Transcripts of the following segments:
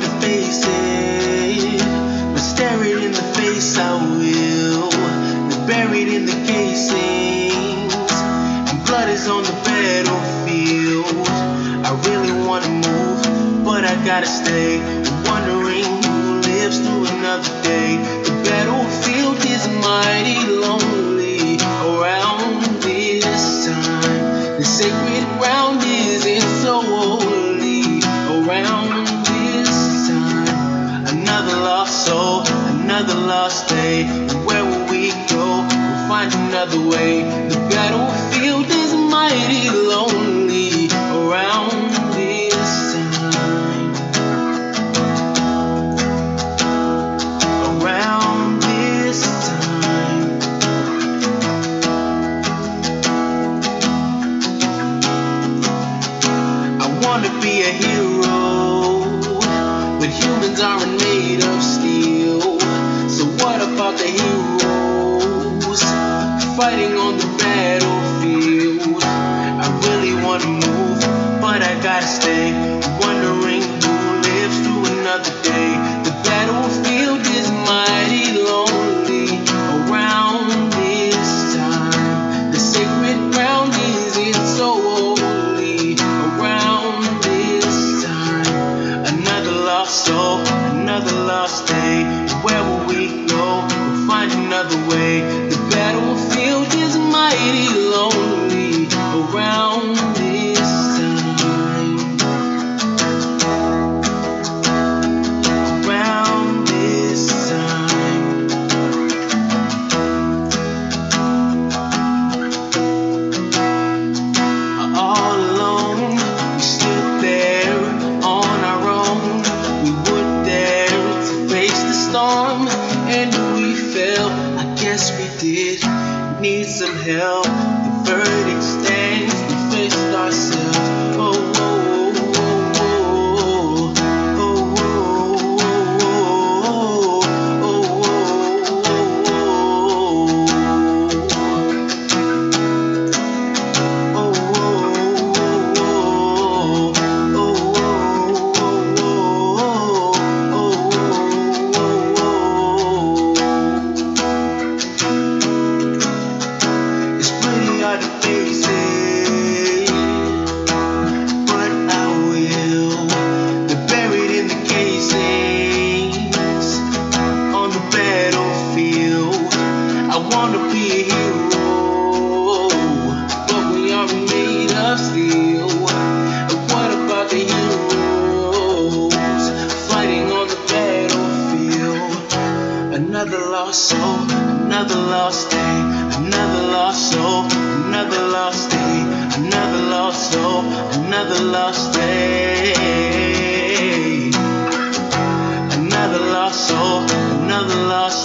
hard to face it. But stare it in the face, I will. We're buried in the casings, and blood is on the battlefield. I really wanna move, but I gotta stay. I'm wondering who lives through another day. The battlefield is mighty lonely around this time. The sacred ground isn't so holy around this time. Another lost soul, another lost day. Where will we go? We'll find another way. The battlefield is mighty lonely around this time. Around this time. I wanna be a hero, but humans aren't made of steel. So what about the heroes fighting on the battlefield? I really wanna move, but I gotta stay. Wondering who lives through another day. The battlefield is mighty lonely around this time. The sacred ground isn't so holy around this time. Another lost soul, another lost day. Where will we go? We'll find another way. The battlefield is mighty lonely around this time. Around this time. All alone, we stood there on our own. We would dare to face the storm, and we fell. I guess we did need some help. The verdict stands. We faced ourselves. Oh, oh, oh, oh, oh, oh, oh, It's pretty hard to face it, but I will. They're buried in the casings on the battlefield. I wanna be a hero, but we are made of steel. And what about the heroes fighting on the battlefield? Another lost soul, another lost day. Another lost soul, another lost day. Another lost soul, another lost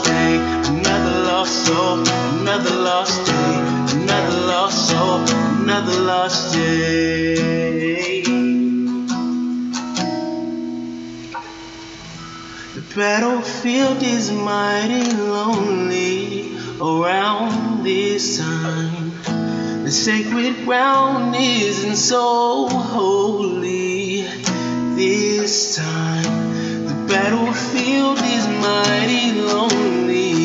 day. Another lost soul, another lost day. Another lost soul, another lost day. Another lost soul, another lost day. The battlefield is mighty lonely around this time. The sacred ground isn't so holy this time. The battlefield is mighty lonely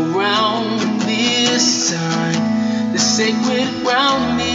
around this time. The sacred ground is